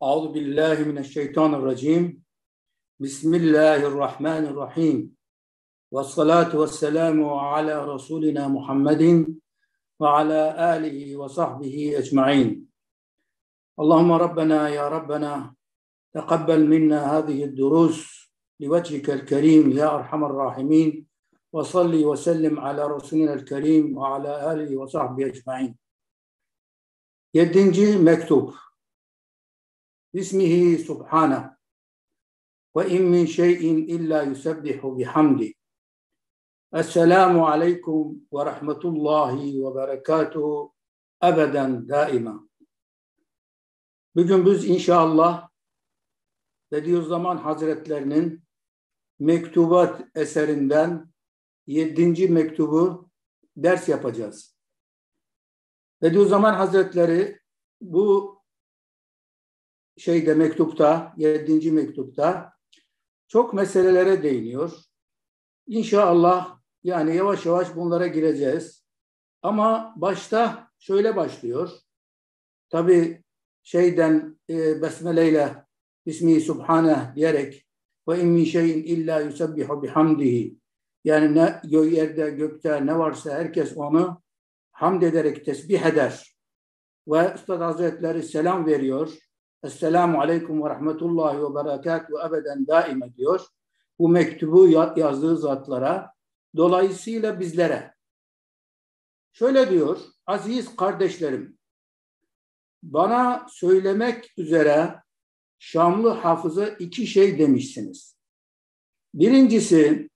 Euzu billahi mineşşeytanirracim. Bismillahirrahmanirrahim. Vessalatu vesselamu ala Resulina Muhammedin ve ala alihi ve sahbihi ecmaîn. Allahümme Rabbena ya Rabbena teqabbel minna hâzihi d-durûs li-vecihikel kerîm ya erhamerrâhimîn ve salli ve sellim ala Resulina'l kerîm ve ala alihi ve sahbihi ecmaîn. 7. mektup. Bismihi subhane ve in min şeyin illa yusebbihu bihamdi. Esselamu aleykum ve rahmetullahi ve berekatuhu ebeden daima. Bugün biz inşallah Bediüzzaman Hazretlerinin mektubat eserinden 7. mektubu ders yapacağız. Bediüzzaman Hazretleri bu mektupta, 7. mektupta çok meselelere değiniyor. İnşallah yani yavaş yavaş bunlara gireceğiz. Ama başta şöyle başlıyor. Tabii Besmele ile Bismihi Subhaneh diyerek ve in min şeyin illa yusebbihu bihamdihi, yani ne yerde gökte ne varsa herkes onu hamd ederek tesbih eder. Ve Üstad Hazretleri selam veriyor. Esselamu aleyküm ve rahmetullahi ve berekatuhu ebeden daima diyor. Bu mektubu yazdığı zatlara, dolayısıyla bizlere. Şöyle diyor: aziz kardeşlerim, bana söylemek üzere Şamlı Hafız'a 2 şey demişsiniz. Birincisi,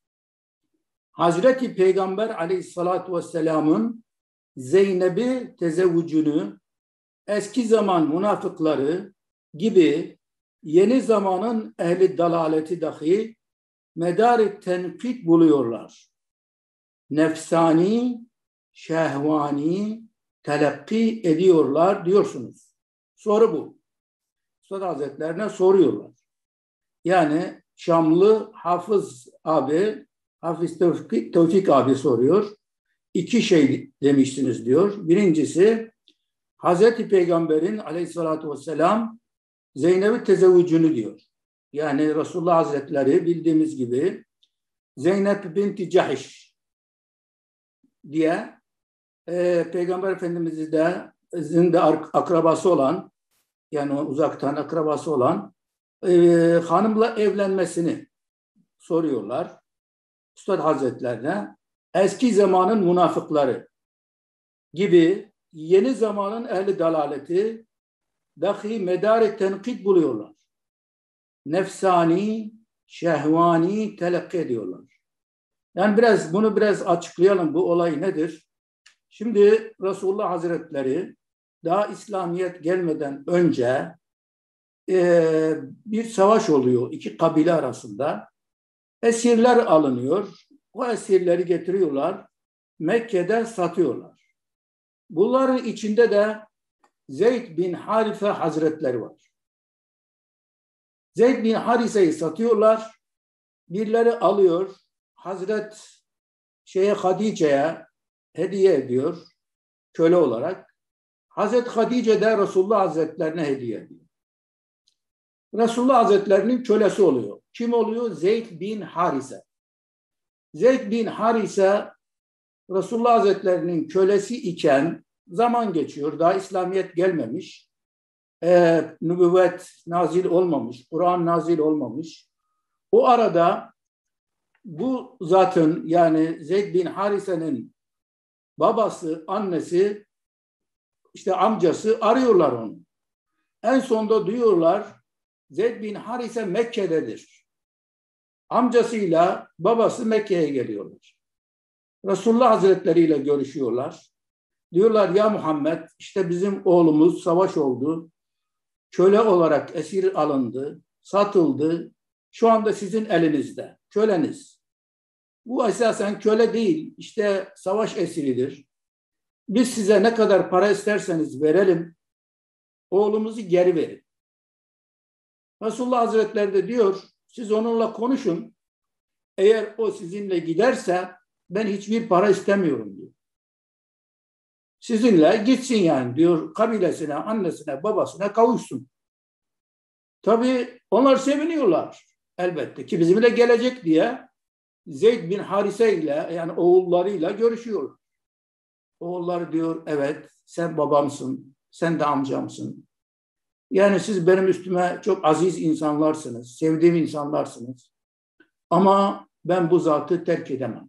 Hazreti Peygamber aleyhissalatu vesselamın Zeynep'i tezevvücünü eski zaman münafıkları gibi yeni zamanın ehli dalaleti dahi medar-ı tenkit buluyorlar. Nefsani, şehvani telakki ediyorlar diyorsunuz. Soru bu. Üstad Hazretlerine soruyorlar. Yani Şamlı Hafız abi, Hafiz Tevfik abi soruyor. 2 şey demiştiniz diyor. Birincisi, Hazreti Peygamber'in aleyhissalatu vesselam Zeynep'i tezevvücünü diyor. Yani Resulullah Hazretleri bildiğimiz gibi Zeynep binti Cahş diye Peygamber Efendimiz'in de akrabası olan, yani uzaktan akrabası olan hanımla evlenmesini soruyorlar Üstad Hazretlerine. Eski zamanın münafıkları gibi yeni zamanın ehli dalaleti dahi medar-ı tenkit buluyorlar. Nefsani, şehvani telakki ediyorlar. Yani bunu biraz açıklayalım, bu olay nedir? Şimdi Resulullah Hazretleri daha İslamiyet gelmeden önce bir savaş oluyor 2 kabile arasında. Esirler alınıyor. O esirleri getiriyorlar. Mekke'de satıyorlar. Bunların içinde de Zeyd bin Harife Hazretleri var. Zeyd bin Harise'yi satıyorlar. Birileri alıyor. Hadice'ye hediye ediyor. Köle olarak. Hazret Hadice de Resulullah Hazretlerine hediye ediyor. Resulullah Hazretlerinin kölesi oluyor. Kim oluyor? Zeyd bin Harise. Zeyd bin Harise Resulullah Hazretlerinin kölesi iken zaman geçiyor. Daha İslamiyet gelmemiş. Nübüvvet nazil olmamış. Kur'an nazil olmamış. O arada bu zatın, yani Zeyd bin Harise'nin babası, annesi, amcası arıyorlar onu. En sonunda duyuyorlar Zeyd bin Harise Mekke'dedir. Amcasıyla babası Mekke'ye geliyorlar. Resulullah Hazretleri ile görüşüyorlar. Diyorlar ya Muhammed, bizim oğlumuz savaş oldu. Köle olarak esir alındı, satıldı. Şu anda sizin elinizde, köleniz. Bu esasen köle değil, savaş esiridir. Biz size ne kadar para isterseniz verelim, oğlumuzu geri verin. Resulullah Hazretleri de diyor, siz onunla konuşun. Eğer o sizinle giderse ben hiçbir para istemiyorum diyor. Sizinle gitsin yani diyor, kabilesine, annesine, babasına kavuşsun. Tabii onlar seviniyorlar elbette ki bizimle gelecek diye Zeyd bin Harise ile yani oğullarıyla görüşüyor. Oğullar diyor evet sen babamsın, sen de amcamsın. Yani siz benim üstüme çok aziz insanlarsınız, sevdiğim insanlarsınız. Ama ben bu zatı terk edemem.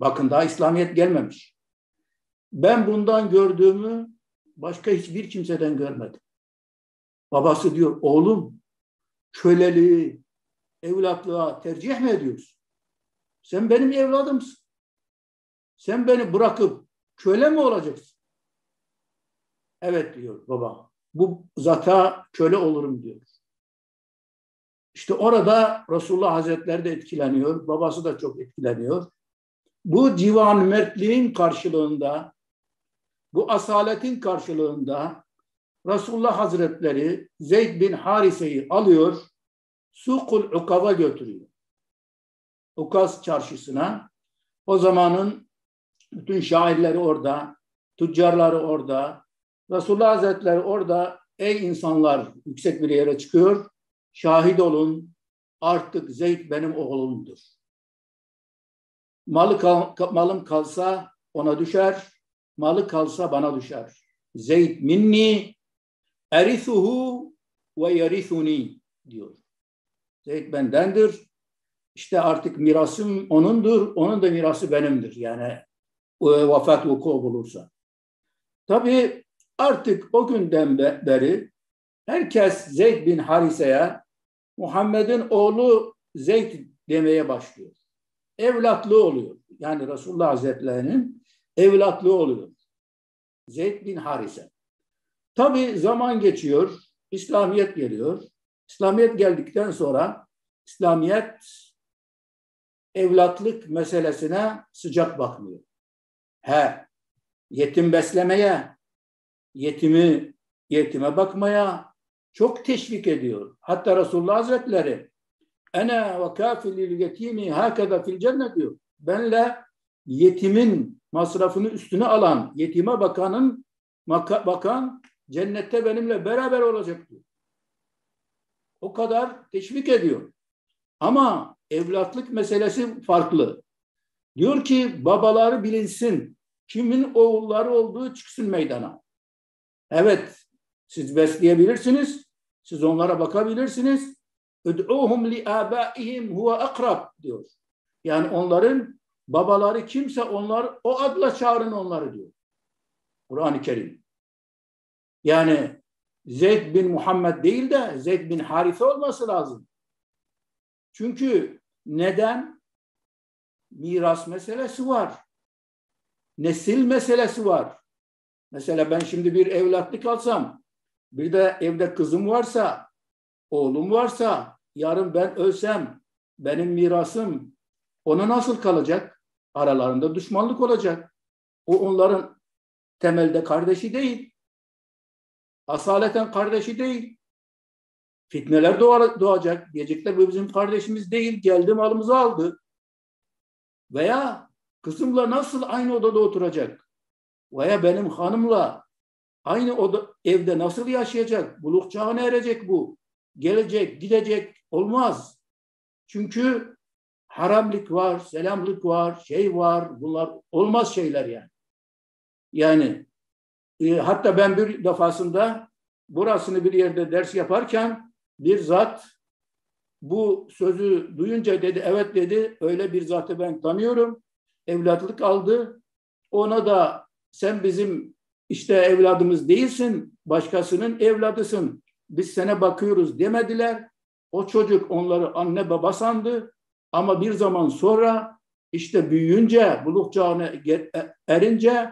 Bakın daha İslamiyet gelmemiş. Ben bundan gördüğümü başka hiçbir kimseden görmedim. Babası diyor oğlum köleliği, evlatlığa tercih mi ediyorsun? Sen benim evladımsın. Sen beni bırakıp köle mi olacaksın? Evet diyor baba. Bu zata köle olurum diyor. İşte orada Resulullah Hazretleri de etkileniyor. Babası da çok etkileniyor. Bu civan mertliğin karşılığında, bu asaletin karşılığında Resulullah Hazretleri Zeyd bin Harise'yi alıyor, Sukul Ukaz'a götürüyor. Ukaz çarşısına. O zamanın bütün şairleri orada, tüccarları orada, Resulullah Hazretleri orada ey insanlar yüksek bir yere çıkıyor. Şahit olun artık Zeyd benim oğlumdur. Malım kalsa ona düşer, malı kalsa bana düşer. Zeyd minni erithuhu ve yerithuni diyor. Zeyd bendendir. İşte artık mirasım onundur, onun da mirası benimdir. Yani vefat vuku bulursa. Tabii artık o günden beri herkes Zeyd bin Harise'ye Muhammed'in oğlu Zeyd demeye başlıyor. Evlatlığı oluyor. Yani Resulullah Hazretleri'nin evlatlığı oluyor. Zeyd bin Harise. Tabii zaman geçiyor. İslamiyet geliyor. İslamiyet geldikten sonra İslamiyet evlatlık meselesine sıcak bakmıyor. Yetim beslemeye, yetime bakmaya çok teşvik ediyor. Hatta Resulullah Hazretleri "Ene ve kafilil yetimi hakeza fil cennet" diyor. Benle yetimin masrafını üstüne alan, yetime bakan cennette benimle beraber olacak diyor. O kadar teşvik ediyor. Ama evlatlık meselesi farklı. Diyor ki babaları bilinsin. Kimin oğulları olduğu çıksın meydana. Evet, siz besleyebilirsiniz. Siz onlara bakabilirsiniz. "Ud'uhum li abaihim huve akrab" diyor. Yani onların babaları kimse onlar o adla çağırın onları diyor. Kur'an-ı Kerim. Yani Zeyd bin Muhammed değil de Zeyd bin Harise olması lazım. Çünkü neden? Miras meselesi var. Nesil meselesi var. Mesela ben şimdi bir evlatlık alsam, bir de evde kızım varsa, oğlum varsa, yarın ben ölsem, benim mirasım ona nasıl kalacak? Aralarında düşmanlık olacak. O onların temelde kardeşi değil. Asaleten kardeşi değil. Fitneler doğacak. Diyecekler bu bizim kardeşimiz değil. Geldi malımızı aldı. Veya kızımla nasıl aynı odada oturacak? Veya benim hanımla aynı evde nasıl yaşayacak? Buluk çağına erecek bu. Gelecek, gidecek. Olmaz. Çünkü haramlık var, selamlık var, şey var. Bunlar olmaz şeyler yani. Hatta ben bir defasında burasını bir yerde ders yaparken bir zat bu sözü duyunca dedi evet dedi öyle bir zatı ben tanıyorum. Evlatlık aldı. Ona da sen bizim işte evladımız değilsin, başkasının evladısın. Biz sana bakıyoruz demediler. O çocuk onları anne baba sandı. Ama bir zaman sonra işte büyüyünce, buluk çağına erince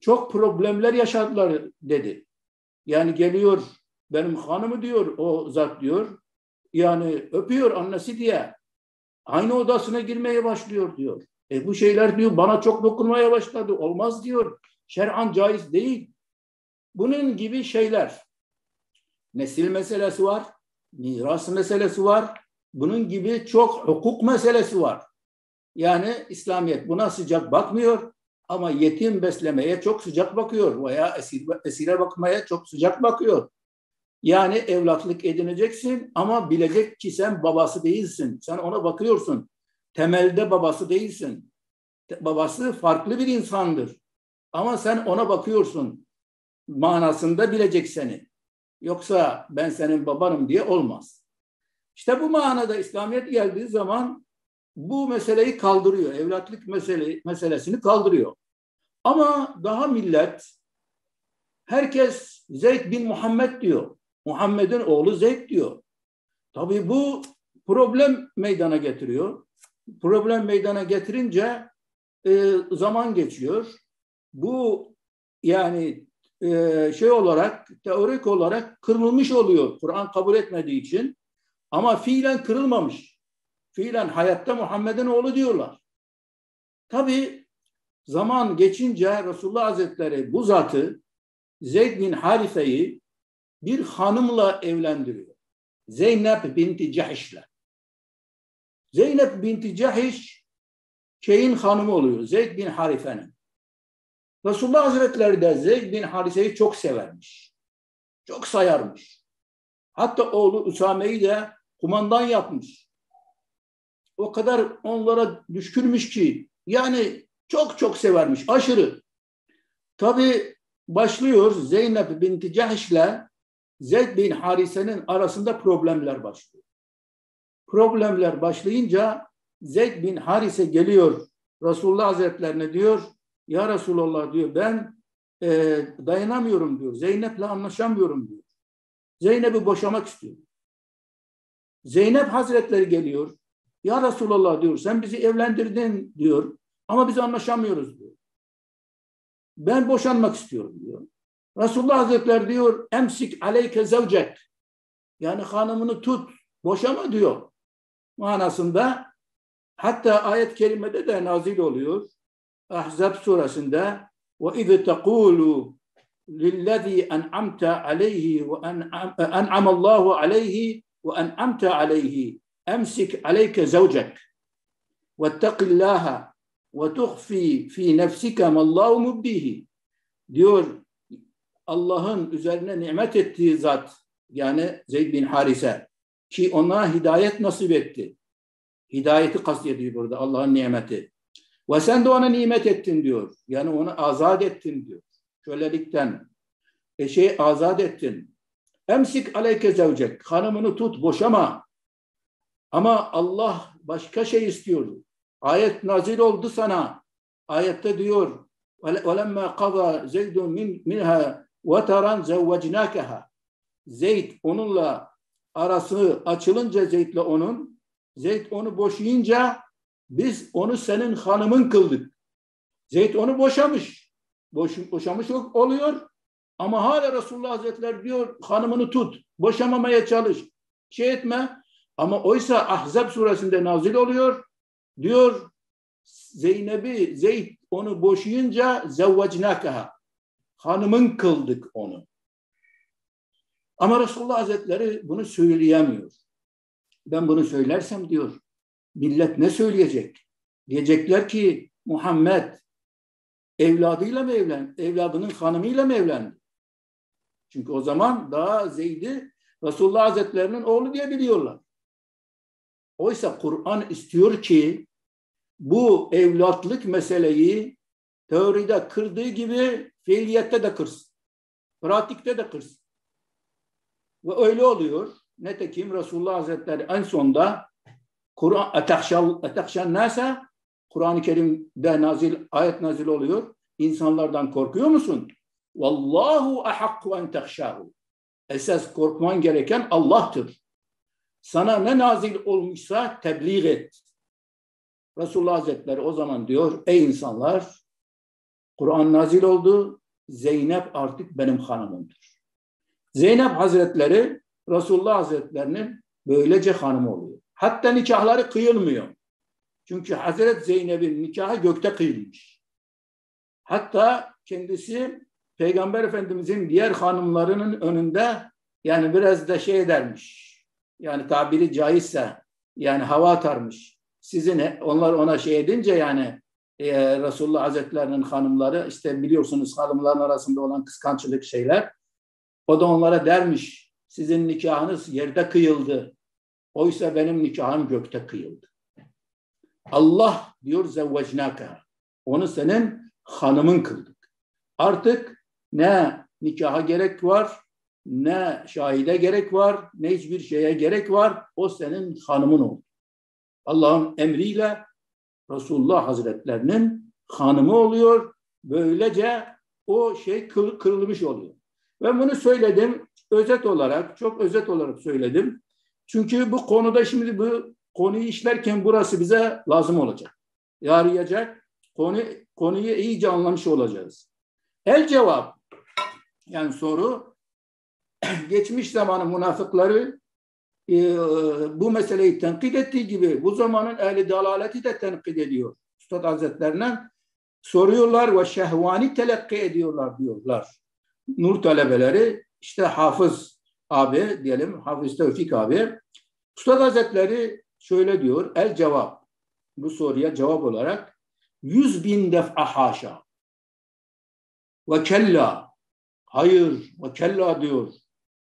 çok problemler yaşadılar dedi. Yani geliyor benim hanımı diyor o zat diyor. Yani öpüyor annesi diye. Aynı odasına girmeye başlıyor diyor. Bu şeyler diyor bana çok dokunmaya başladı. Olmaz diyor. Şer'an caiz değil. Bunun gibi şeyler. Nesil meselesi var. Miras meselesi var. Bunun gibi çok hukuk meselesi var. Yani İslamiyet buna sıcak bakmıyor. Ama yetim beslemeye çok sıcak bakıyor veya esire bakmaya çok sıcak bakıyor. Yani evlatlık edineceksin ama bilecek ki sen babası değilsin. Sen ona bakıyorsun. Temelde babası değilsin. Babası farklı bir insandır. Ama sen ona bakıyorsun. Manasında bilecek seni. Yoksa ben senin babanım diye olmaz. İşte bu manada İslamiyet geldiği zaman bu meseleyi kaldırıyor. Evlatlık meselesini kaldırıyor. Ama daha millet, herkes Zeyd bin Muhammed diyor. Muhammed'in oğlu Zeyd diyor. Tabii bu problem meydana getiriyor. Problem meydana getirince zaman geçiyor. Bu yani teorik olarak kırılmış oluyor. Kur'an kabul etmediği için. Ama fiilen kırılmamış. Fiilen hayatta Muhammed'in oğlu diyorlar. Tabii zaman geçince Resulullah Hazretleri bu zatı Zeyd bin Harise'yi bir hanımla evlendiriyor. Zeynep binti Cahiş'le. Zeynep binti Cahiş şeyin hanımı oluyor. Zeyd bin Harife'nin. Resulullah Hazretleri de Zeyd bin Harise'yi çok severmiş. Çok sayarmış. Hatta oğlu Üsame'yi de kumandan yapmış. O kadar onlara düşkünmüş ki yani çok çok severmiş. Aşırı. Tabii başlıyor Zeynep binti Cahiş'le Zeyd bin Harise'nin arasında problemler başlıyor. Problemler başlayınca Zeyd bin Harise geliyor Resulullah Hazretlerine diyor, ya Resulullah diyor ben dayanamıyorum diyor. Zeynep'le anlaşamıyorum diyor. Zeynep'i boşamak istiyor. Zeynep Hazretleri geliyor. Ya Resulullah diyor sen bizi evlendirdin diyor ama biz anlaşamıyoruz diyor. Ben boşanmak istiyorum diyor. Resulullah Hazretleri diyor emsik aleyke zevcek. Yani hanımını tut, boşama diyor. Manasında hatta ayet-i kerimede de nazil oluyor. Ahzab suresinde ve iz tekulu lillezî en'amte aleyhi ve en'amallahu aleyhi ve en'amte aleyhi emsik aleyke zevcek vettekillâhe ve tuhfi fi nefsike mallahu mubdihi diyor Allah'ın üzerine nimet ettiği zat yani Zeyd bin Harise ki ona hidayet nasip etti. Hidayeti kastediyor burada Allah'ın nimeti. Ve sen de ona nimet ettin diyor. Yani onu azat ettin diyor. Kölelikten azat ettin. Emsik aleyke zevcek. Hanımını tut boşama. Ama Allah başka şey istiyordu. Ayet nazil oldu sana. Ayette diyor وَلَمَّا قَضَى زَيْدٌ مِنْهَا وَتَرًا زَوَّجْنَاكَهَا Zeyd onunla arası açılınca Zeyd'le onun Zeyd onu boşayınca biz onu senin hanımın kıldık. Zeyd onu boşamış. Boşamış oluyor ama hala Resulullah Hazretleri diyor hanımını tut. Boşamamaya çalış. Etme. Ama oysa Ahzab suresinde nazil oluyor. Diyor Zeynep'i Zeyd onu boşayınca zevvecnâkeha hanımın kıldık onu. Ama Resulullah Hazretleri bunu söyleyemiyor. Ben bunu söylersem diyor millet ne söyleyecek? Diyecekler ki Muhammed evladıyla mı evlendi? Evladının hanımıyla mı evlendi? Çünkü o zaman daha Zeyd'i Resulullah Hazretleri'nin oğlu diye biliyorlar. Oysa Kur'an istiyor ki bu evlatlık meseleyi teoride kırdığı gibi fiiliyette de kırsın. Pratikte de kırsın. Ve öyle oluyor. Netekim Resulullah Hazretleri en sonda Kur'an etahşennâse Kur'an-ı Kerim'de ayet nazil oluyor. İnsanlardan korkuyor musun? Vallahu ahakku en tehşâhu. Esas korkman gereken Allah'tır. Sana ne nazil olmuşsa tebliğ et. Resulullah Hazretleri o zaman diyor ey insanlar Kur'an nazil oldu. Zeynep artık benim hanımımdır. Zeynep Hazretleri Resulullah Hazretlerinin böylece hanımı oluyor. Hatta nikahları kıyılmıyor. Çünkü Hazret Zeynep'in nikahı gökte kıyılmış. Hatta kendisi Peygamber Efendimiz'in diğer hanımlarının önünde yani biraz da dermiş. Yani tabiri caizse yani hava atarmış. Onlar ona edince yani Resulullah Hazretlerinin hanımları işte biliyorsunuz hanımların arasında olan kıskançlık o da onlara dermiş. sizin nikahınız yerde kıyıldı. Oysa benim nikahım gökte kıyıldı. Allah diyor zevvecnâkâ. Onu senin hanımın kıldık. Artık ne nikaha gerek var, ne şahide gerek var, ne hiçbir şeye gerek var. O senin hanımın oldu. Allah'ın emriyle Resulullah Hazretlerinin hanımı oluyor. Böylece o şey kırılmış oluyor. Ben bunu söyledim. Özet olarak, çok özet olarak söyledim. Çünkü bu konuda şimdi bu konuyu işlerken burası bize lazım olacak. Yarayacak. Konuyu iyice anlamış olacağız. El cevap, yani soru, geçmiş zamanın münafıkları bu meseleyi tenkit ettiği gibi bu zamanın ehli dalaleti de tenkit ediyor. Üstad Hazretlerine soruyorlar ve şehvani telakki ediyorlar diyorlar. Nur talebeleri, işte Hafız abi diyelim, Hafız Tevfik abi. Üstad Hazretleri şöyle diyor, el cevap, bu soruya cevap olarak 100.000 defa haşa. Ve kella, hayır ve kella diyor.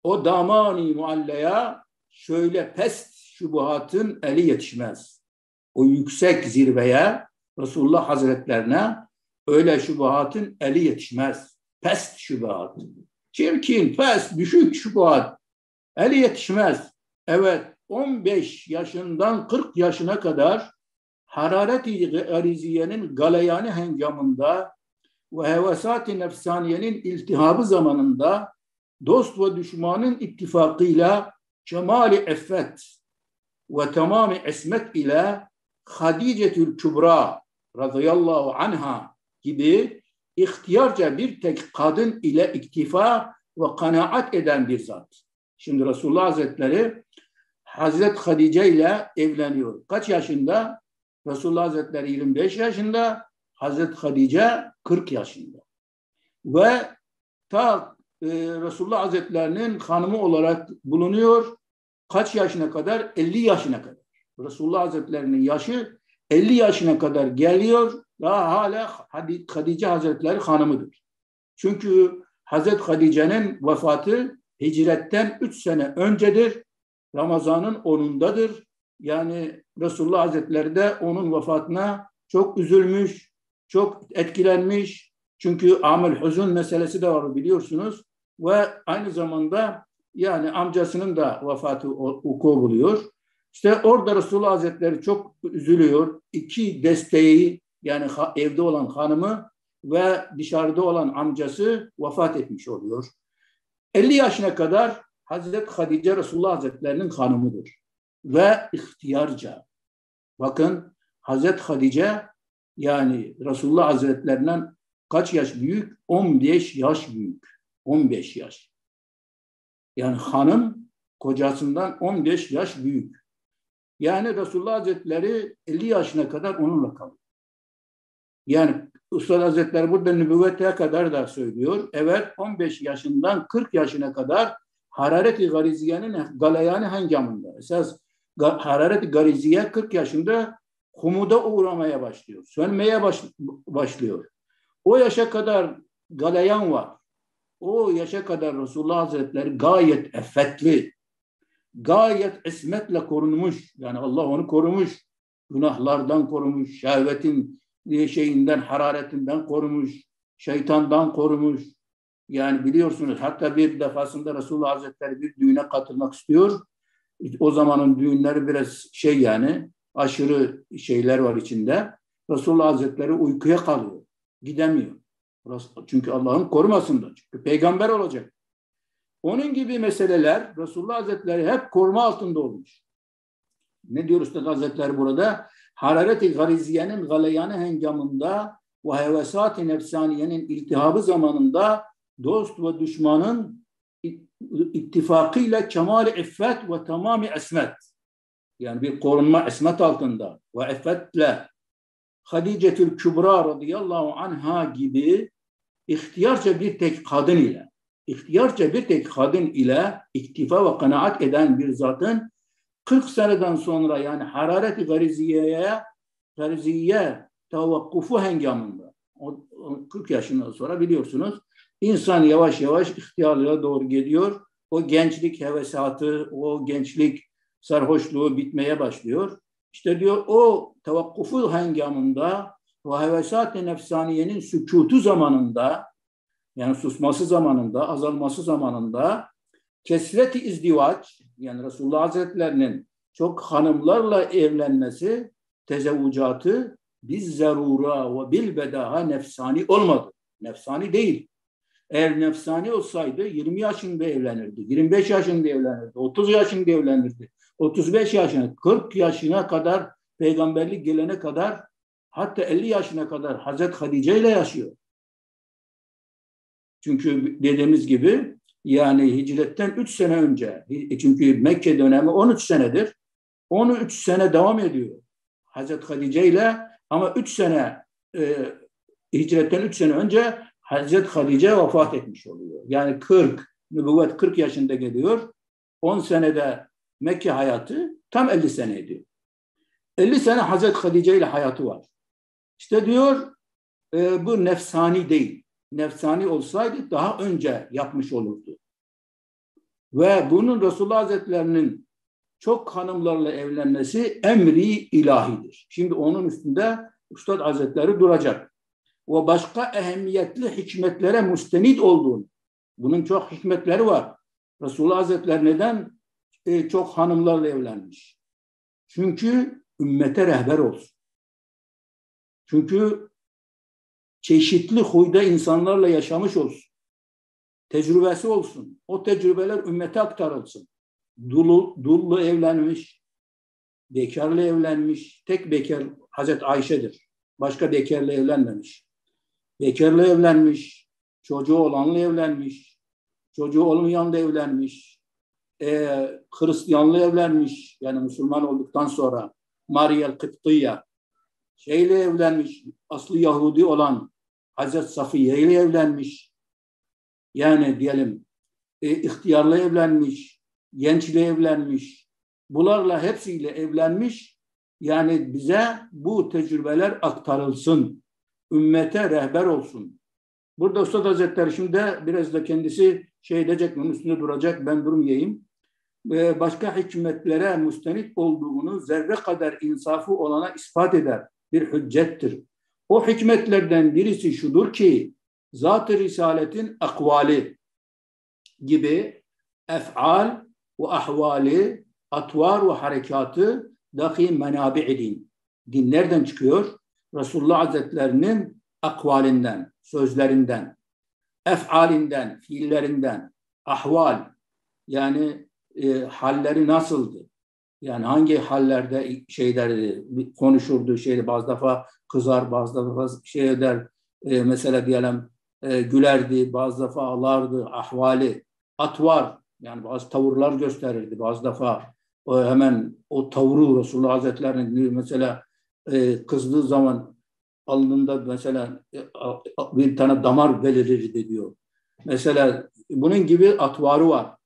O damani muallaya şöyle pest şubuhatın eli yetişmez. O yüksek zirveye, Resulullah Hazretlerine öyle şubuhatın eli yetişmez. Pest şubuhat. Çirkin, pest, düşük şubuhat. Eli yetişmez. Evet, 15 yaşından 40 yaşına kadar hararet-i gariziyenin galeyanı hengamında ve hevesat-i nefsaniyenin iltihabı zamanında dost ve düşmanın ittifakıyla kemal-i effet ve tamam-i esmet ile Hadice-tül Kübra radıyallahu anha gibi ihtiyarca bir tek kadın ile iktifa ve kanaat eden bir zat. Şimdi Resulullah Hazretleri Hazret Hadice ile evleniyor. Kaç yaşında? Resulullah Hazretleri 25 yaşında, Hazret Hadice 40 yaşında. Ve ta Resulullah Hazretlerinin hanımı olarak bulunuyor. Kaç yaşına kadar? 50 yaşına kadar. Resulullah Hazretlerinin yaşı 50 yaşına kadar geliyor. Daha hala Hadice Hazretleri hanımıdır. Çünkü Hazret Hadice'nin vefatı hicretten 3 sene öncedir. Ramazan'ın 10'undadır. Yani Resulullah Hazretleri de onun vefatına çok üzülmüş, çok etkilenmiş. Çünkü amel hüzün meselesi de var biliyorsunuz. Ve aynı zamanda yani amcasının da vefatı vuku buluyor. İşte orada Resulullah Hazretleri çok üzülüyor. İki desteği, yani evde olan hanımı ve dışarıda olan amcası vefat etmiş oluyor. 50 yaşına kadar Hazreti Hadice Resulullah Hazretlerinin hanımıdır. Ve ihtiyarca. Bakın Hazreti Hadice yani Resulullah Hazretlerinden kaç yaş büyük? 15 yaş büyük. 15 yaş. Yani hanım kocasından 15 yaş büyük. Yani Resulullah Hazretleri 50 yaşına kadar onunla kalıyor. Yani Üstad Hazretleri burada nübüvvete kadar da söylüyor. Evet, 15 yaşından 40 yaşına kadar hararet-i gariziyenin galeyanı hengamında. Esas hararet-i gariziye 40 yaşında humuda uğramaya başlıyor. Sönmeye başlıyor. O yaşa kadar galeyan var. O yaşa kadar Resulullah Hazretleri gayet effetli, gayet ismetle korunmuş. Yani Allah onu korumuş. Günahlardan korumuş, şehvetin şeyinden, hararetinden korumuş, şeytandan korumuş. Yani biliyorsunuz hatta bir defasında Resulullah Hazretleri bir düğüne katılmak istiyor. O zamanın düğünleri biraz şey yani aşırı şeyler var içinde. Resulullah Hazretleri uykuya kalıyor. Gidemiyor. Çünkü Allah'ın korumasında. Çünkü peygamber olacak. Onun gibi meseleler Resulullah Hazretleri hep koruma altında olmuş. Ne diyor Üstad Hazretleri burada? Hararet-i gariziyenin galeyanı hengamında ve hevesat-i nefsaniyenin iltihabı zamanında dost ve düşmanın ittifakıyla kemal-i iffet ve tamam-i esmet. Yani bir korunma esmet altında ve iffetle Hadice-tül Kübra radıyallahu anha gibi ihtiyarca bir tek kadın ile iktifa ve kanaat eden bir zatın 40 seneden sonra yani hararet-i gariziye tavakkufu hengamında. O 40 yaşından sonra biliyorsunuz insan yavaş yavaş ihtiyarlığa doğru geliyor. o gençlik hevesatı, o gençlik sarhoşluğu bitmeye başlıyor. İşte diyor o tevakkufu hangamında ve hevesat-ı nefsaniyenin sükutu zamanında, yani susması zamanında, azalması zamanında kesret-i izdivaç, yani Resulullah Hazretlerinin çok hanımlarla evlenmesi, tezevvucatı biz zarura ve bilbedaha nefsani olmadı. Nefsani değil. Eğer nefsani olsaydı 20 yaşında evlenirdi, 25 yaşında evlenirdi, 30 yaşında evlenirdi, 35 yaşına, 40 yaşına kadar, peygamberlik gelene kadar, hatta 50 yaşına kadar Hazreti Hatice ile yaşıyor. Çünkü dediğimiz gibi yani hicretten 3 sene önce, çünkü Mekke dönemi 13 senedir, 13 sene devam ediyor Hazreti Hatice ile, ama 3 sene hicretten 3 sene önce Hazreti Hatice vefat etmiş oluyor. Yani 40, nübüvvet 40 yaşında geliyor, 10 senede Mekke hayatı tam 50 seneydi. 50 sene Hazreti Hatice ile hayatı var. İşte diyor bu nefsani değil. Nefsani olsaydı daha önce yapmış olurdu. Ve bunun Resulullah Hazretlerinin çok hanımlarla evlenmesi emri ilahidir. Şimdi onun üstünde Üstad Hazretleri duracak. Ve başka ehemmiyetli hikmetlere müstenit olduğunu, bunun çok hikmetleri var. Resulullah Hazretleri neden çok hanımlarla evlenmiş? Çünkü ümmete rehber olsun. Çünkü çeşitli huyda insanlarla yaşamış olsun. Tecrübesi olsun. O tecrübeler ümmete aktarılsın. Dullu evlenmiş, bekarla evlenmiş. Tek bekar Hazreti Ayşe'dir. Başka bekarla evlenmemiş. Bekarla evlenmiş, çocuğu olanla evlenmiş, çocuğu olmayanla evlenmiş, Hristiyanla evlenmiş, yani Müslüman olduktan sonra Maria Kıptıya şeyle evlenmiş, aslı Yahudi olan Hazreti Safiye ile evlenmiş, yani diyelim ihtiyarla evlenmiş, gençle evlenmiş, bunlarla hepsiyle evlenmiş. Yani bize bu tecrübeler aktarılsın, ümmete rehber olsun. Burada Üstad Hazretleri şimdi biraz da kendisi şey edecek, bunun üstünde duracak, ben durmayayım. Başka hikmetlere müstenit olduğunu zerre kadar insafı olana ispat eder, bir hüccettir. O hikmetlerden birisi şudur ki, Zat-ı Risaletin akvali gibi ef'al ve ahvali, atvar ve harekatı dahi menabi din. Din nereden çıkıyor? Resulullah Hazretlerinin akvalinden, sözlerinden, ef'alinden, fiillerinden, ahval, yani halleri nasıldı? Yani hangi hallerde şeyleri konuşurdu, şeyleri bazı defa kızar, bazı defa şey eder, mesela diyelim gülerdi, bazı defa ağlardı, ahvali, atvar, yani bazı tavırlar gösterirdi, bazı defa hemen o tavrı Resulullah Hazretleri'nin mesela kızdığı zaman alnında mesela bir tane damar belirirdi diyor. Mesela bunun gibi atvarı var.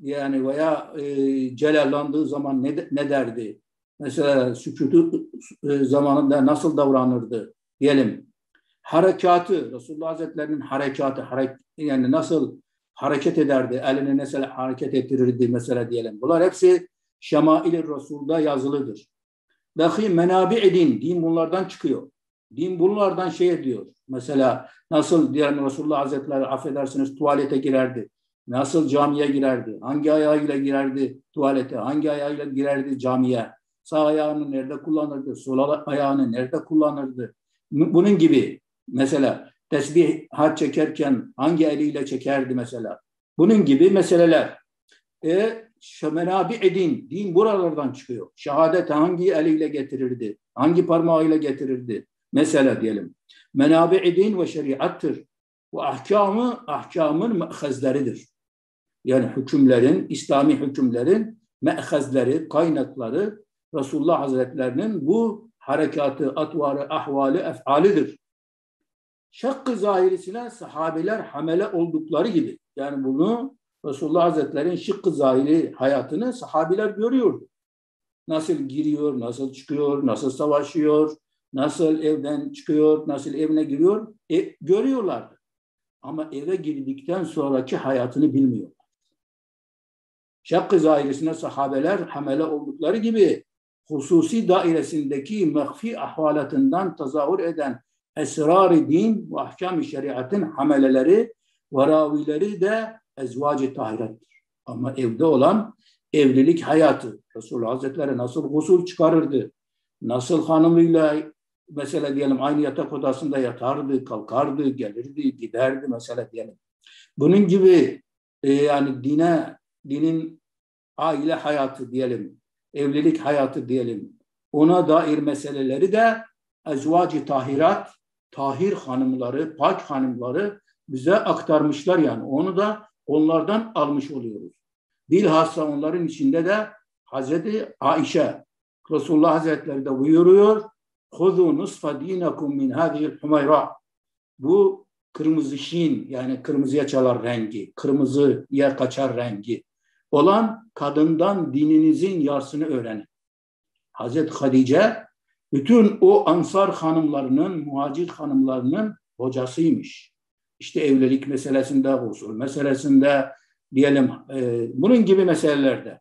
Yani veya celallandığı zaman ne derdi? Mesela sükutu zamanında nasıl davranırdı? Diyelim harekatı, Resulullah Hazretlerinin harekatı, yani nasıl hareket ederdi? Elini mesela hareket ettirirdi mesela diyelim. Bunlar hepsi Şemail-i Resul'da yazılıdır. Dahi menabi din, din bunlardan çıkıyor. Din bunlardan şey ediyor. Mesela nasıl diyelim Resulullah Hazretleri affedersiniz tuvalete girerdi. Nasıl camiye girerdi? Hangi ayağıyla girerdi tuvalete? Hangi ayağıyla girerdi camiye? Sağ ayağını nerede kullanırdı? Sol ayağını nerede kullanırdı? Bunun gibi mesela tesbihat çekerken hangi eliyle çekerdi mesela? Bunun gibi meseleler. Şemenabi din, din buralardan çıkıyor. Şehadet hangi eliyle getirirdi? Hangi parmağıyla getirirdi? Mesela diyelim. Menabi din ve şeriattır. Bu ahkamın me'hezleridir. Yani hükümlerin, İslami hükümlerin me'hezleri, kaynakları Resulullah Hazretlerinin bu harekatı, atvarı, ahvali, ef'alidir. Şakkı zahirisine sahabeler hamele oldukları gibi. Yani bunu Resulullah Hazretlerinin şıkkı zahiri hayatını sahabeler görüyordu. Nasıl giriyor, nasıl çıkıyor, nasıl savaşıyor, nasıl evden çıkıyor, nasıl evine giriyor görüyorlardı. Ama eve girdikten sonraki hayatını bilmiyorlar. Şakkiz ailesine sahabeler hamile oldukları gibi hususi dairesindeki mehfi ahvalatından tazahür eden esrar-ı din ve ahkam-ı şeriatın hameleleri ve ravileri de ezvac-ı tahirettir. Ama evde olan evlilik hayatı, Resulullah Hazretleri nasıl gusül çıkarırdı, nasıl hanımıyla mesela diyelim aynı yatak odasında yatardı, kalkardı, gelirdi, giderdi mesela diyelim. Bunun gibi yani dinin aile hayatı diyelim, evlilik hayatı diyelim, ona dair meseleleri de ezvac-ı tahirat, tahir hanımları, pak hanımları bize aktarmışlar yani. Onu da onlardan almış oluyoruz. Bilhassa onların içinde de Hazreti Aişe, Resulullah Hazretleri de buyuruyor, خُذُوا نُصْفَ دِينَكُمْ مِنْ هَذِهِ الْحُمَيْرَةِ. Bu kırmızı şin, yani kırmızıya çalar rengi, kırmızıya kaçar rengi olan kadından dininizin yarısını öğrenin. Hazreti Hatice bütün o Ansar hanımlarının, muhacir hanımlarının hocasıymış. İşte evlilik meselesinde, usul meselesinde diyelim, bunun gibi meselelerde.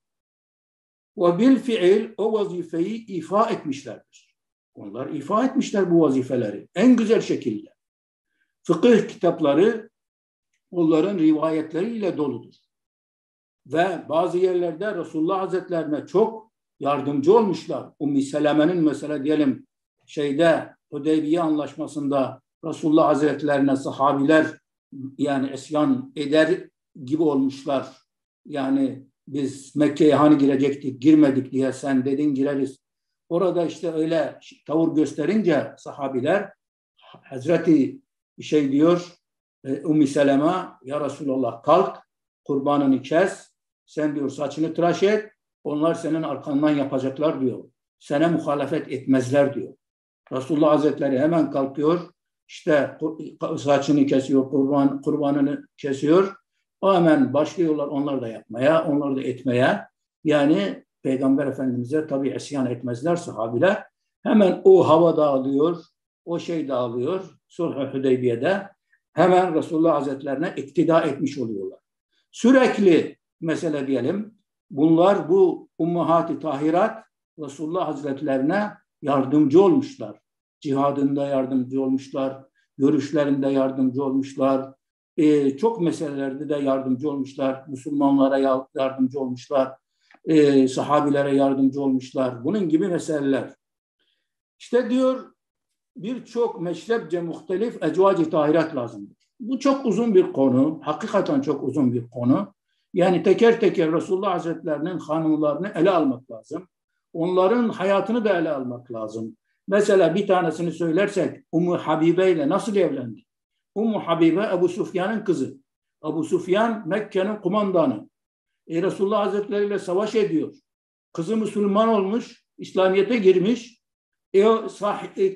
Ve bil fiil o vazifeyi ifa etmişlerdir. Onlar ifa etmişler bu vazifeleri en güzel şekilde. Fıkıh kitapları onların rivayetleriyle doludur. Ve bazı yerlerde Resulullah Hazretlerine çok yardımcı olmuşlar. Ummi Seleme'nin mesela diyelim Hudeybiye Anlaşması'nda Resulullah Hazretlerine sahabiler yani isyan eder gibi olmuşlar. Yani biz Mekke'ye hani girecektik, girmedik diye sen dedin gireriz. Orada işte öyle tavır gösterince sahabiler Hazreti diyor Ummi Seleme, ya Resulallah kalk, kurbanını kes, sen diyor saçını tıraş et, onlar senin arkandan yapacaklar diyor. Sana muhalefet etmezler diyor. Resulullah Hazretleri hemen kalkıyor, işte saçını kesiyor, kurbanını kesiyor. O hemen başlıyorlar onlar da yapmaya, onlar da etmeye. Yani Peygamber Efendimiz'e tabii isyan etmezler sahabiler. Hemen o hava dağılıyor, o dağılıyor. Sulh-ı Hudeybiye'de hemen Resulullah Hazretlerine iktida etmiş oluyorlar. Sürekli mesele diyelim, bunlar bu ummahat-ı tahirat Resulullah Hazretlerine yardımcı olmuşlar. Cihadında yardımcı olmuşlar, görüşlerinde yardımcı olmuşlar, çok meselelerde de yardımcı olmuşlar, Müslümanlara yardımcı olmuşlar, sahabilere yardımcı olmuşlar, bunun gibi meseleler. İşte diyor, birçok meşrebce muhtelif ezvac-ı tahirat lazımdır. Bu çok uzun bir konu, hakikaten çok uzun bir konu. Yani teker teker Resulullah Hazretlerinin hanımlarını ele almak lazım. Onların hayatını da ele almak lazım. Mesela bir tanesini söylersek, Ummu Habibe ile nasıl evlendi? Ummu Habibe Ebu Sufyan'ın kızı. Ebu Sufyan Mekke'nin kumandanı. Resulullah Hazretleri ile savaş ediyor. Kızı Müslüman olmuş, İslamiyet'e girmiş.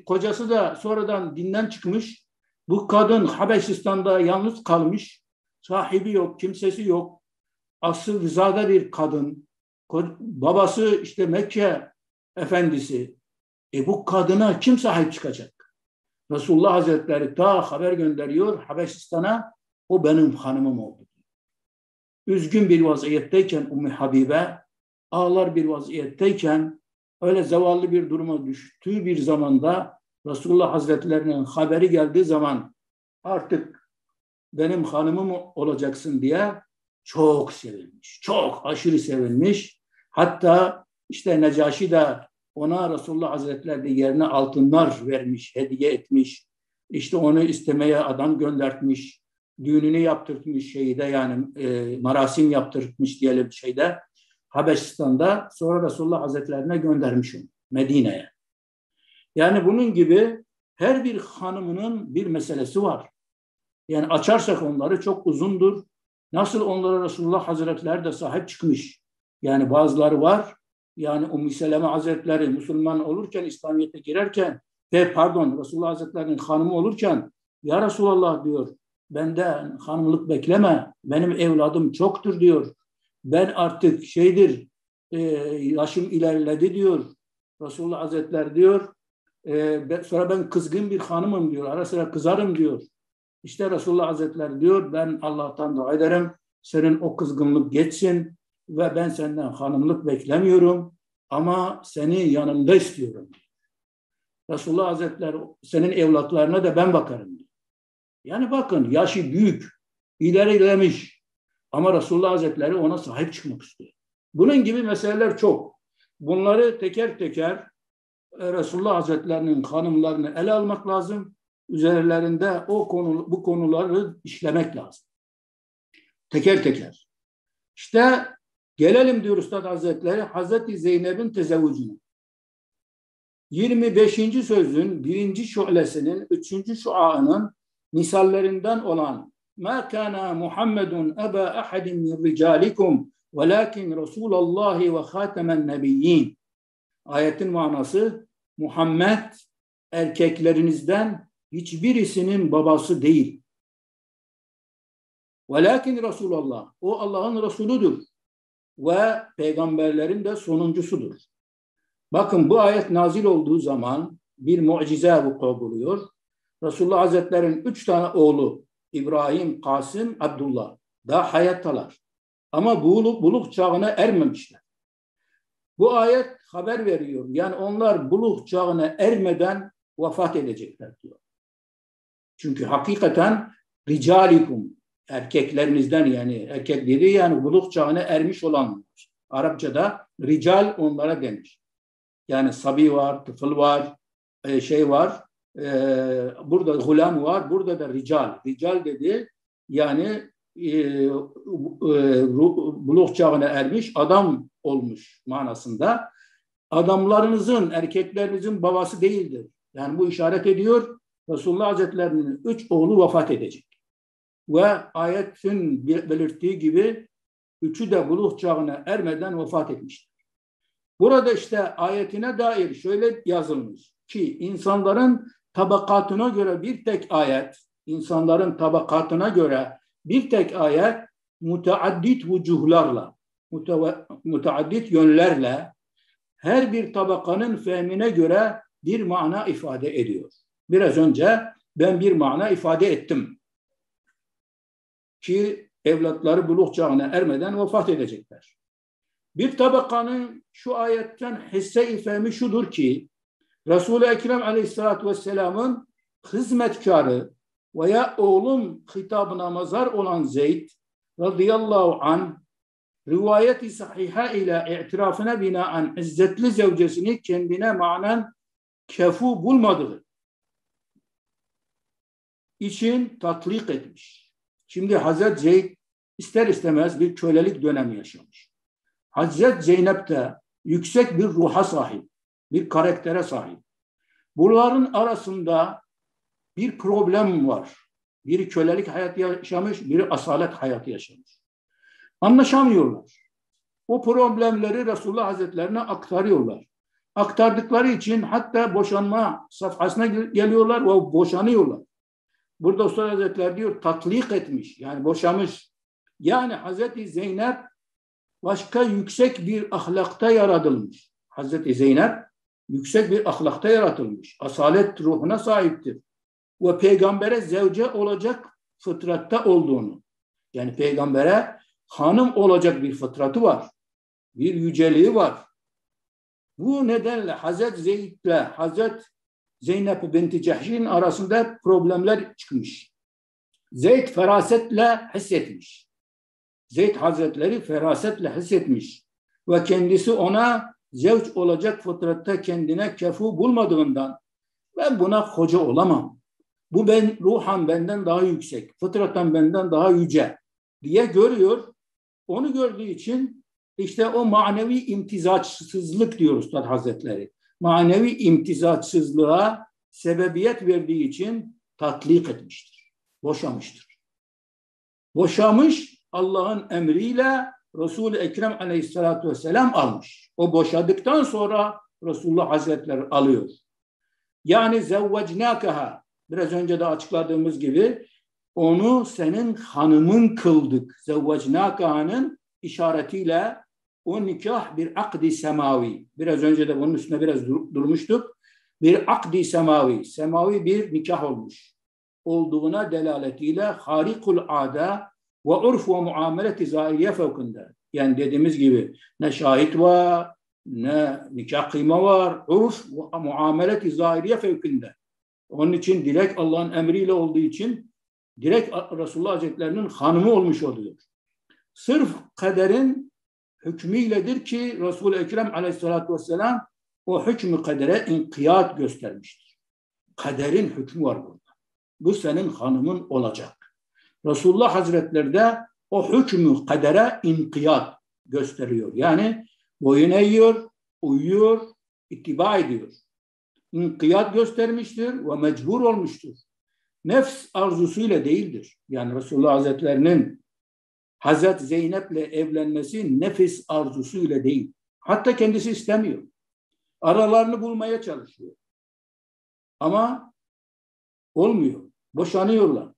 Kocası da sonradan dinden çıkmış. Bu kadın Habeşistan'da yalnız kalmış. Sahibi yok, kimsesi yok. Asıl rızada bir kadın. Babası işte Mekke efendisi. Bu kadına kim sahip çıkacak? Resulullah Hazretleri ta haber gönderiyor Habeşistan'a, o benim hanımım oldu. Üzgün bir vaziyetteyken Ummu Habibe, ağlar bir vaziyetteyken, öyle zavallı bir duruma düştüğü bir zamanda Resulullah Hazretlerinin haberi geldiği zaman artık benim hanımım olacaksın diye çok sevinmiş. Çok aşırı sevinmiş. Hatta işte Necaşi de ona Resulullah Hazretleri de yerine altınlar vermiş, hediye etmiş. İşte onu istemeye adam göndertmiş. Düğününü yaptırtmış marasim yaptırtmış diyelim Habeşistan'da, sonra Resulullah Hazretlerine göndermiş onu Medine'ye. Yani bunun gibi her bir hanımının bir meselesi var. Yani açarsak onları çok uzundur. Nasıl onlara Resulullah Hazretleri de sahip çıkmış. Yani bazıları var. Yani Ummu Seleme Hazretleri Müslüman olurken, İslamiyet'e girerken Resulullah Hazretleri'nin hanımı olurken, ya Resulullah diyor, benden hanımlık bekleme. Benim evladım çoktur diyor. Ben artık yaşım ilerledi diyor. Resulullah Hazretleri diyor, sonra ben kızgın bir hanımım diyor, ara sıra kızarım diyor. İşte Resulullah Hazretleri diyor, ben Allah'tan dua ederim, senin o kızgınlık geçsin, ve ben senden hanımlık beklemiyorum ama seni yanımda istiyorum. Resulullah Hazretleri senin evlatlarına da ben bakarım. Yani bakın yaşı büyük, ilerilemiş ama Resulullah Hazretleri ona sahip çıkmak istiyor. Bunun gibi meseleler çok. Bunları teker teker Resulullah Hazretlerinin hanımlarını ele almak lazım. Üzerlerinde bu konuları işlemek lazım. Teker teker. İşte gelelim diyor Üstad Hazretleri Hazreti Zeynep'in tezevvücüne. 25. sözün 1. şu'lesinin 3. şua'ının misallerinden olan مَا كَانَ مُحَمَّدٌ أَبَا أَحَدٍ مِنْ رِجَالِكُمْ وَلَاكِنْ رَسُولَ اللّٰهِ وَخَاتَمَ النَّبِيِّينَ Ayetin manası Muhammed erkeklerinizden hiçbirisinin babası değil. وَلَاكِنْ رَسُولَ اللّٰهِ O Allah'ın Resuludur ve peygamberlerin de sonuncusudur. Bakın bu ayet nazil olduğu zaman bir mucize vuku buluyor. Resulullah Hazretleri'nin 3 tane oğlu İbrahim, Kasım, Abdullah daha hayattalar. Ama buluk çağına ermemişler. Bu ayet haber veriyor. Yani onlar buluk çağına ermeden vefat edecekler diyor. Çünkü hakikaten ricalikum erkeklerinizden yani erkek dediği yani buluk çağına ermiş olanlar. Arapçada rical onlara denir. Yani sabi var, tıfıl var, şey var. Burada gulam var, burada da rical. Rical dedi yani buluk çağına ermiş adam olmuş manasında. Adamlarınızın, erkeklerinizin babası değildir. Yani bu işaret ediyor. Resulullah Hazretlerinin 3 oğlu vefat edecek. Ve ayetin belirttiği gibi 3'ü de buluk çağına ermeden vefat etmiştir. Burada işte ayetine dair şöyle yazılmış ki insanların tabakatına göre bir tek ayet, müteaddit vücuhlarla, müteaddit yönlerle her bir tabakanın fehmine göre bir mana ifade ediyor. Biraz önce ben bir mana ifade ettim ki evlatları buluk çağına ermeden vefat edecekler. Bir tabakanın şu ayetten hisse-i fehmi şudur ki Resul-i Ekrem Aleyhisselatü Vesselam'ın hizmetkarı veya oğlum hitabına mazar olan Zeyd radıyallahu anh rivayet-i sahiha ile itirafına binaen izzetli zevcesini kendine manen kefu bulmadığı için tatlik etmiş. Şimdi Hazreti Zeyd ister istemez bir kölelik dönemi yaşamış. Hazreti Zeynep de yüksek bir ruha sahip, bir karaktere sahip. Bunların arasında bir problem var. Biri kölelik hayatı yaşamış, biri asalet hayatı yaşamış. Anlaşamıyorlar. O problemleri Resulullah Hazretlerine aktarıyorlar. Aktardıkları için hatta boşanma safhasına geliyorlar ve boşanıyorlar. Burada Resulullah Hazretleri diyor tatlik etmiş, yani boşamış. Yani Hazreti Zeynep başka yüksek bir ahlakta yaratılmış. Hazreti Zeynep yüksek bir ahlakta yaratılmış. Asalet ruhuna sahiptir. Ve peygambere zevce olacak fıtratta olduğunu. Yani peygambere hanım olacak bir fıtratı var. Bir yüceliği var. Bu nedenle Hazreti Zeyd ile Hazreti Zeynep binti Cahşin arasında problemler çıkmış. Zeyd ferasetle hissetmiş. Zeyd Hazretleri ferasetle hissetmiş ve kendisi ona zevç olacak fıtratta kendine kefu bulmadığından ben buna koca olamam. Bu ben ruhan benden daha yüksek, fıtrattan benden daha yüce diye görüyor. Onu gördüğü için işte o manevi imtizaçsızlık diyor Üstad Hazretleri. Manevi imtizaçsızlığa sebebiyet verdiği için tatlik etmiştir, boşamıştır. Boşamış Allah'ın emriyle Resul-i Ekrem Aleyhisselatü Vesselam almış. O boşadıktan sonra Resulullah Hazretleri alıyor. Yani zevvecnâkeha biraz önce de açıkladığımız gibi onu senin hanımın kıldık. Zevvecnâkeha'nın işaretiyle o nikah bir akdi semavi. Biraz önce de bunun üstüne biraz durmuştuk. Bir akdi semavi. Semavi bir nikah olmuş. Olduğuna delaletiyle harikul ada ve urf ve muameleti zahiriye fevkinde Yani dediğimiz gibi ne şahit var, ne nikah kıyma var, urf ve muamelet-i zahiriye fevkinde. Onun için direkt Allah'ın emriyle olduğu için direkt Resulullah Hazretlerinin hanımı olmuş oluyor. Sırf kaderin hükmüyledir ki Resul-i Ekrem aleyhissalatü vesselam o hükmü kadere inkiyat göstermiştir. Kaderin hükmü var burada. Bu senin hanımın olacak. Resulullah Hazretleri de o hükmü kadere inkiyat gösteriyor. Yani boyun eğiyor, uyuyor, ittiba ediyor. İnkiyat göstermiştir ve mecbur olmuştur. Nefs arzusuyla değildir. Yani Resulullah Hazretlerinin Hazreti Zeynep'le evlenmesi nefis arzusuyla değil. Hatta kendisi istemiyor. Aralarını bulmaya çalışıyor. Ama olmuyor. Boşanıyorlar.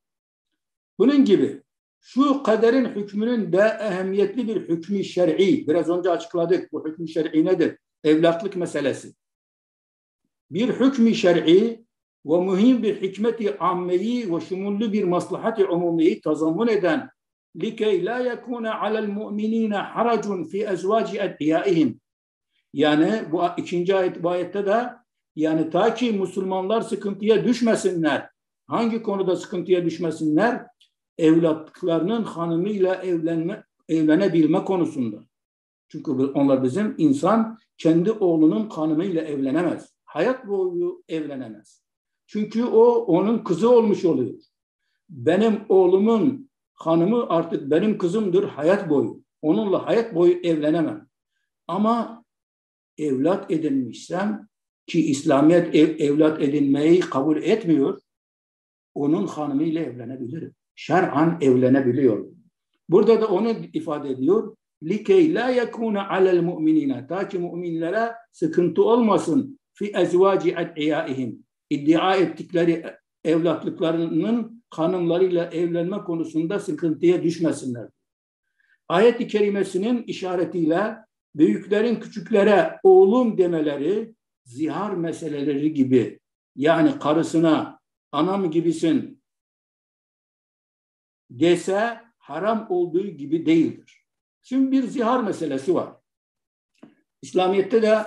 Bunun gibi şu kaderin hükmünün de ehemmiyetli bir hükmü şer'i. Biraz önce açıkladık bu hükmü şer'i nedir? Evlatlık meselesi. Bir hükmü şer'i ve mühim bir hikmeti ammeyi ve şumullü bir maslahat-i umumiyi tazammun eden لِكَيْ لَا يَكُونَ عَلَى الْمُؤْمِنِينَ حَرَجٌ فِي اَزْوَاجِ اَدْيَائِهِمْ. Yani bu ikinci ayet, bu ayette de yani ta ki Müslümanlar sıkıntıya düşmesinler. Hangi konuda sıkıntıya düşmesinler? Evlatlarının hanımıyla evlenebilme konusunda. Çünkü onlar bizim insan kendi oğlunun hanımıyla evlenemez. Hayat boyu evlenemez. Çünkü o onun kızı olmuş oluyor. Benim oğlumun hanımı artık benim kızımdır hayat boyu. Onunla hayat boyu evlenemem. Ama evlat edinmişsem ki İslamiyet evlat edinmeyi kabul etmiyor, onun hanımıyla evlenebilirim. Şer'an evlenebiliyorum. Burada da onu ifade ediyor. لِكَيْ لَا يَكُونَ عَلَى الْمُؤْمِنِينَ. Ta ki müminlere sıkıntı olmasın. فِي اَزْوَاجِ اَدْعِيَائِهِمْ. İddia ettikleri evlatlıklarının hanımlarıyla evlenme konusunda sıkıntıya düşmesinler. Ayet-i kerimesinin işaretiyle büyüklerin küçüklere oğlum demeleri zihar meseleleri gibi, yani karısına anam gibisin dese haram olduğu gibi değildir. Şimdi bir zihar meselesi var. İslamiyet'te de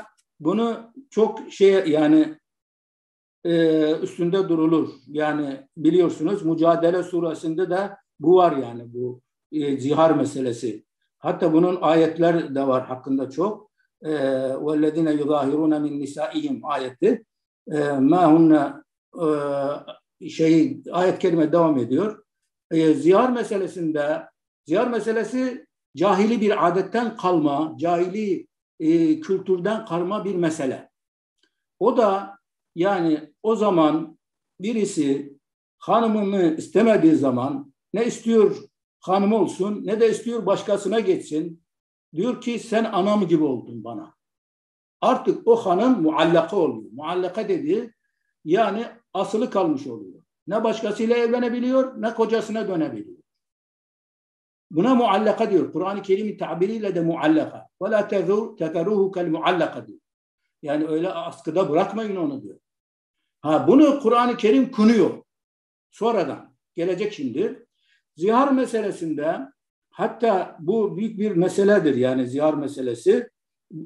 bunu çok yani üstünde durulur. Yani biliyorsunuz Mücadele suresinde de bu var, yani bu zihar meselesi. Hatta bunun ayetler de var hakkında çok. وَالَّذِينَ يُظَاهِرُونَ مِنْ نِسَائِهِمْ ayeti. مَا هُنَّ ayet kelime devam ediyor. Zihar meselesinde, zihar meselesi cahili bir adetten kalma, cahili kültürden kalma bir mesele. O da yani o zaman birisi hanımını istemediği zaman ne istiyor hanım olsun ne de istiyor başkasına geçsin. Diyor ki sen anam gibi oldun bana. Artık o hanım muallaka oluyor. Muallaka dediği yani asılı kalmış oluyor. Ne başkasıyla evlenebiliyor ne kocasına dönebiliyor. Buna muallaka diyor. Kur'an-ı Kerim'in tabiriyle de muallaka. وَلَا تَذَرُوهُ كَالْمُعَلَّقَ diyor. Yani öyle askıda bırakmayın onu diyor. Bunu Kur'an-ı Kerim kınıyor. Sonradan gelecek şimdi. Zihar meselesinde hatta bu büyük bir meseledir, yani zihar meselesi.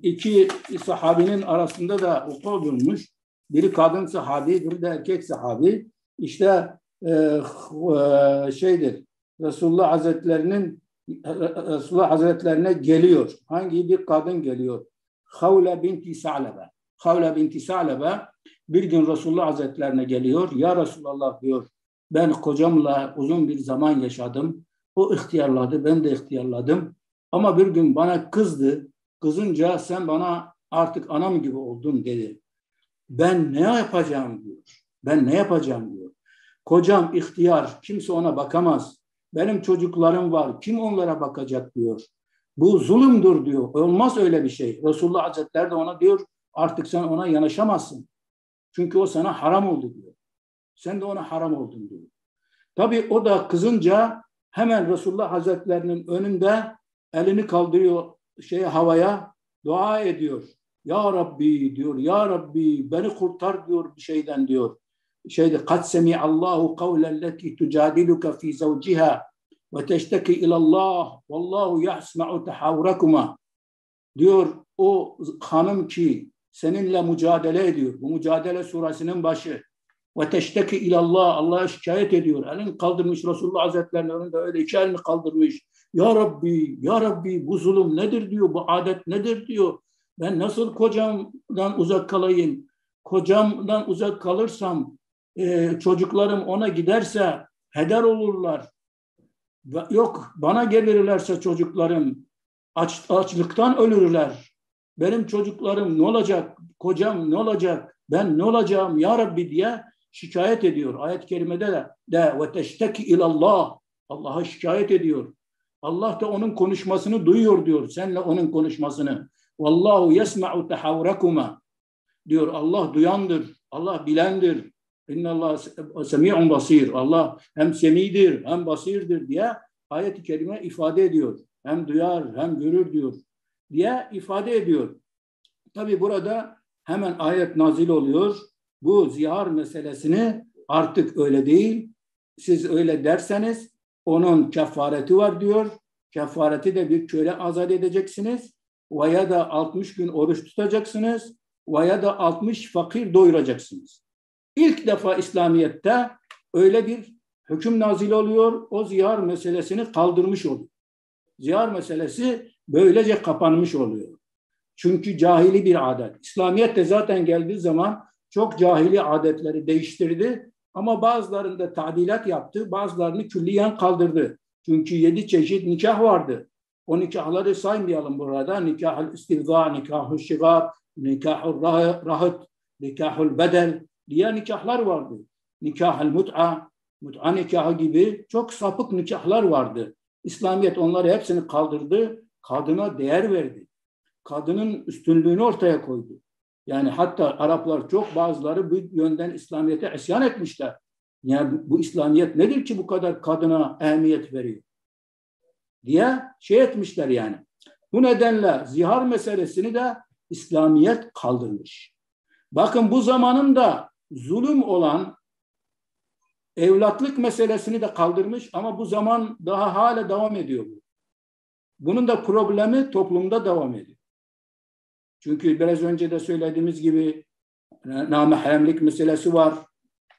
İki sahabinin arasında da vuku bulmuş. Biri kadın sahabi, biri de erkek sahabi. İşte Resulullah Hazretlerinin Resulullah Hazretlerine geliyor. Hangi bir kadın geliyor? Havla binti Sa'lebe. Havla binti Sa'lebe bir gün Resulullah Hazretlerine geliyor. Ya Resulallah diyor, ben kocamla uzun bir zaman yaşadım. O ihtiyarladı, ben de ihtiyarladım. Ama bir gün bana kızdı. Kızınca sen bana artık anam gibi oldun dedi. Ben ne yapacağım diyor. Ben ne yapacağım diyor. Kocam ihtiyar, kimse ona bakamaz. Benim çocuklarım var, kim onlara bakacak diyor. Bu zulümdür diyor. Olmaz öyle bir şey. Resulullah Hazretleri de ona diyor artık sen ona yanaşamazsın. Çünkü o sana haram oldu diyor. Sen de ona haram oldun diyor. Tabii o da kızınca hemen Resulullah Hazretlerinin önünde elini kaldırıyor havaya, dua ediyor. Ya Rabbi diyor. Ya Rabbi beni kurtar diyor bir şeyden diyor. Kad semi'allahu kavlelleti tucadiluka fi zevciha ve teşteki ilallah vallahu yasma'u tahavrakuma diyor o hanım ki seninle mücadele ediyor. Bu Mücadele Suresi'nin başı. Ve teşteki ilallah, Allah'a şikayet ediyor. Elini kaldırmış Resulullah Hazretleri'nin önünde öyle iki elini kaldırmış. Ya Rabbi, Ya Rabbi bu zulüm nedir diyor, bu adet nedir diyor. Ben nasıl kocamdan uzak kalayım? Kocamdan uzak kalırsam çocuklarım ona giderse heder olurlar. Yok bana gelirlerse çocuklarım açlıktan ölürler. Benim çocuklarım ne olacak? Kocam ne olacak? Ben ne olacağım ya Rabbi diye şikayet ediyor. Ayet-i kerimede de ve teşteki ilallah. Allah'a şikayet ediyor. Allah da onun konuşmasını duyuyor diyor. Senle onun konuşmasını. Vallahu yesma'u tahavrakuma diyor. Allah duyandır. Allah bilendir. İnnallâhe semî'un basîr. Allah hem semidir hem basirdir diye ayet-i kerime ifade ediyor. Hem duyar hem görür diyor diye ifade ediyor. Tabi burada hemen ayet nazil oluyor. Bu zihar meselesini artık öyle değil. Siz öyle derseniz onun kefareti var diyor. Kefareti de bir köle azat edeceksiniz. Veya da 60 gün oruç tutacaksınız. Veya da 60 fakir doyuracaksınız. İlk defa İslamiyet'te öyle bir hüküm nazil oluyor. O zihar meselesini kaldırmış oluyor. Zihar meselesi böylece kapanmış oluyor. Çünkü cahili bir adet. İslamiyet de zaten geldiği zaman çok cahili adetleri değiştirdi. Ama bazılarında tadilat yaptı, bazılarını külliyen kaldırdı. Çünkü 7 çeşit nikah vardı. O nikahları saymayalım burada. Nikahul istivza, nikahul şigar, nikahul rahat, nikahul bedel diye nikahlar vardı. Nikahul mut'a, mut'a nikahı gibi çok sapık nikahlar vardı. İslamiyet onları hepsini kaldırdı, kadına değer verdi. Kadının üstünlüğünü ortaya koydu. Yani hatta Araplar çok bazıları bu yönden İslamiyet'e isyan etmişler. Yani bu İslamiyet nedir ki bu kadar kadına ehemmiyet veriyor diye etmişler yani. Bu nedenle zihar meselesini de İslamiyet kaldırmış. Bakın bu zamanın da zulüm olan evlatlık meselesini de kaldırmış ama bu zaman daha hala devam ediyor. Bunun da problemi toplumda devam ediyor. Çünkü biraz önce de söylediğimiz gibi namahremlik meselesi var,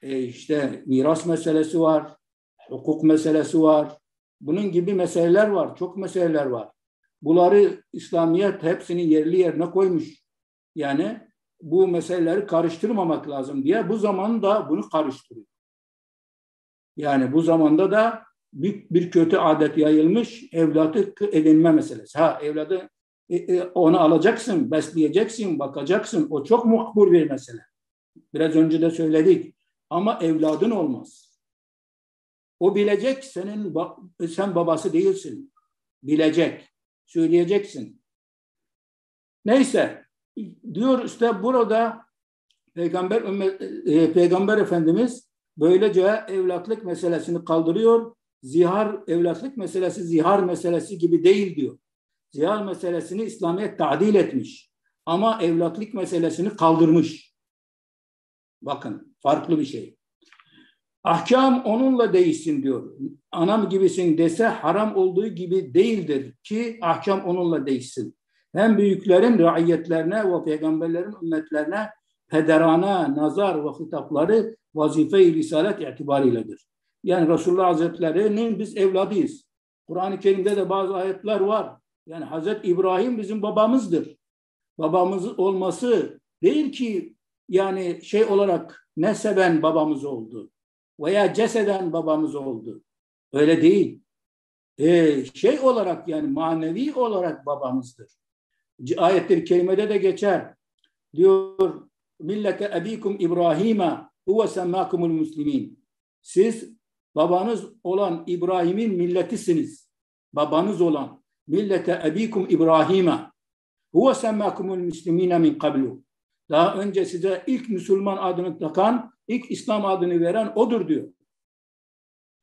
işte miras meselesi var, hukuk meselesi var. Bunun gibi meseleler var, çok meseleler var. Bunları İslamiyet hepsini yerli yerine koymuş. Yani bu meseleleri karıştırmamak lazım diye bu zamanda bunu karıştırıyor. Yani bu zamanda da bir kötü adet yayılmış, evlatlık edinme meselesi. Ha evladı onu alacaksın, besleyeceksin, bakacaksın. O çok mukbul bir mesele. Biraz önce de söyledik. Ama evladın olmaz. O bilecek, sen babası değilsin. Bilecek, söyleyeceksin. Neyse, diyor işte burada Peygamber Efendimiz böylece evlatlık meselesini kaldırıyor. Evlatlık meselesi zihar meselesi gibi değil diyor. Zihar meselesini İslamiyet tadil etmiş. Ama evlatlık meselesini kaldırmış. Bakın farklı bir şey. Ahkam onunla değişsin diyor. Anam gibisin dese haram olduğu gibi değildir ki ahkam onunla değişsin. Hem büyüklerin raiyetlerine ve peygamberlerin ümmetlerine pederana, nazar ve hitapları vazife-i risalet itibariyledir. Yani Resulullah Hazretleri'nin biz evladıyız. Kur'an-ı Kerim'de de bazı ayetler var. Yani Hazreti İbrahim bizim babamızdır. Babamız olması değil ki yani olarak neseben babamız oldu veya ceseden babamız oldu. Öyle değil. Olarak yani manevi olarak babamızdır. Ayet-i kerimede de geçer. Diyor millete ebikum İbrahim'e huve semmâkumul muslimin. Siz babanız olan İbrahim'in milletisiniz. Babanız olan. Millete ebikum İbrahim'e huve semmâkumul müslimine min kablu. Daha önce size ilk Müslüman adını takan, ilk İslam adını veren odur diyor.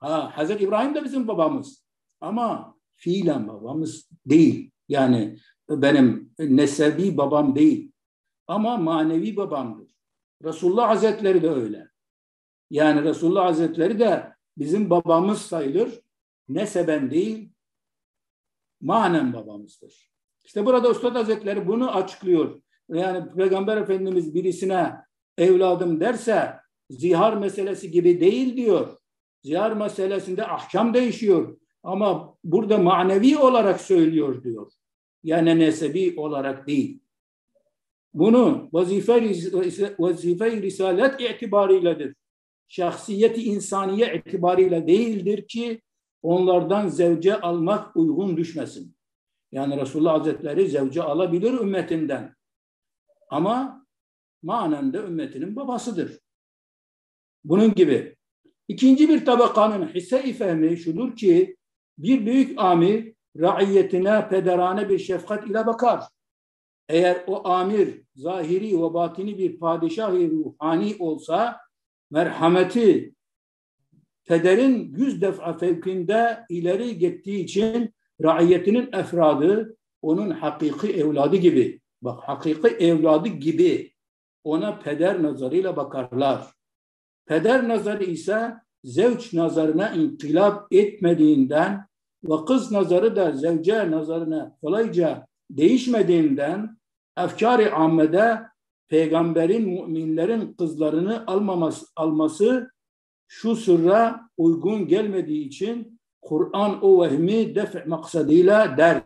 Hazreti İbrahim de bizim babamız. Ama fiilen babamız değil. Yani benim nesebi babam değil. Ama manevi babamdır. Resulullah Hazretleri de öyle. Yani Resulullah Hazretleri de bizim babamız sayılır. neseben değil, manen babamızdır. İşte burada Üstad Hazretleri bunu açıklıyor. Yani Peygamber Efendimiz birisine evladım derse zihar meselesi gibi değil diyor. Zihar meselesinde ahkam değişiyor. Ama burada manevi olarak söylüyor diyor. Yani nesebi olarak değil. Bunu vazife-i risalet itibarıyledir. Şahsiyeti insaniye itibarıyla değildir ki onlardan zevce almak uygun düşmesin. Yani Resulullah Hazretleri zevce alabilir ümmetinden. Ama manen de ümmetinin babasıdır. Bunun gibi. İkinci bir tabakanın hisse-i fehmi şudur ki bir büyük amir raiyetine pederane bir şefkat ile bakar. Eğer o amir zahiri ve batini bir padişah-ı ruhani olsa merhameti pederin 100 defa fevkinde ileri gittiği için raiyetinin efradı onun hakiki evladı gibi. Bak hakiki evladı gibi ona peder nazarıyla bakarlar. Peder nazarı ise zevç nazarına inkılap etmediğinden ve kız nazarı da zevce nazarına kolayca değişmediğinden efkar-ı ammede peygamberin müminlerin kızlarını alması şu sırra uygun gelmediği için Kur'an o vehmi def maksadıyla der.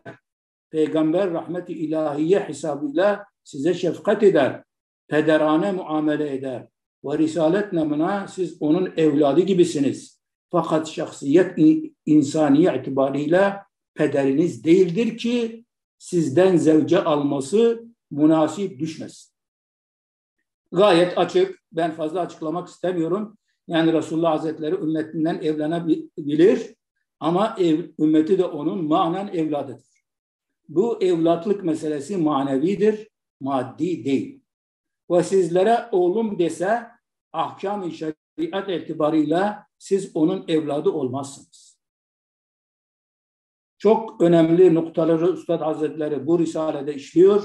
Peygamber rahmeti ilahiye hesabıyla size şefkat eder. Pederane muamele eder. Ve risalet namına siz onun evladı gibisiniz. Fakat şahsiyet insaniye itibarıyla pederiniz değildir ki sizden zevce alması münasip düşmesin. Gayet açık. Ben fazla açıklamak istemiyorum. Yani Resulullah Hazretleri ümmetinden evlenebilir ama ümmeti de onun manen evladıdır. Bu evlatlık meselesi manevidir, maddi değil. Ve sizlere oğlum dese ahkam-ı şeriat itibarıyla siz onun evladı olmazsınız. Çok önemli noktaları Üstad Hazretleri bu risalede işliyor.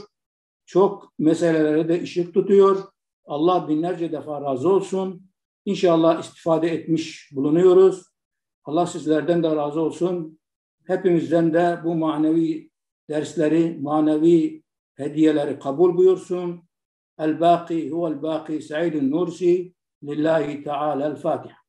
Çok meselelere de ışık tutuyor. Allah binlerce defa razı olsun. İnşallah istifade etmiş bulunuyoruz. Allah sizlerden de razı olsun. Hepimizden de bu manevi dersleri, manevi hediyeleri kabul buyursun. El-Bâqi huvel-Bâqi Said Nursi lillahi Teâlâ'l-Fâtiha.